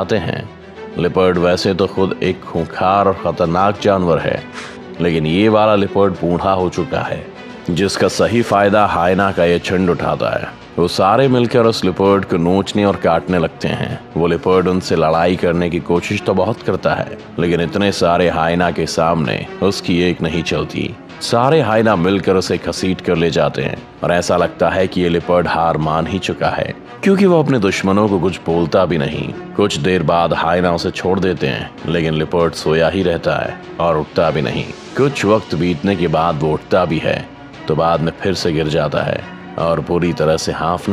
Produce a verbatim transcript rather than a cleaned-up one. आते हैं। लिपर्ड वैसे तो खुद एक खूंखार और ख़तरनाक जानवर है, लेकिन ये वाला लिपर्ड बूढ़ा हो चुका है, जिसका सही फ़ायदा हायना का ये झुंड उठाता है। वो सारे मिलकर उस लिपर्ड को नोचने और काटने लगते हैं। वो लिपर्ड उनसे लड़ाई करने की कोशिश तो बहुत करता है, लेकिन इतने सारे हायना के सामने उसकी एक नहीं चलती। सारे हायना मिलकर उसे घसीट कर ले जाते हैं और ऐसा लगता है कि ये लिपर्ड हार मान ही चुका है, क्योंकि वो अपने दुश्मनों को कुछ बोलता भी नहीं। कुछ देर बाद हायना उसे छोड़ देते हैं, लेकिन लिपर्ड सोया ही रहता है और उठता भी नहीं। कुछ वक्त बीतने के बाद वो उठता भी है, तो बाद में फिर से गिर जाता है और पूरी तरह से हाँफने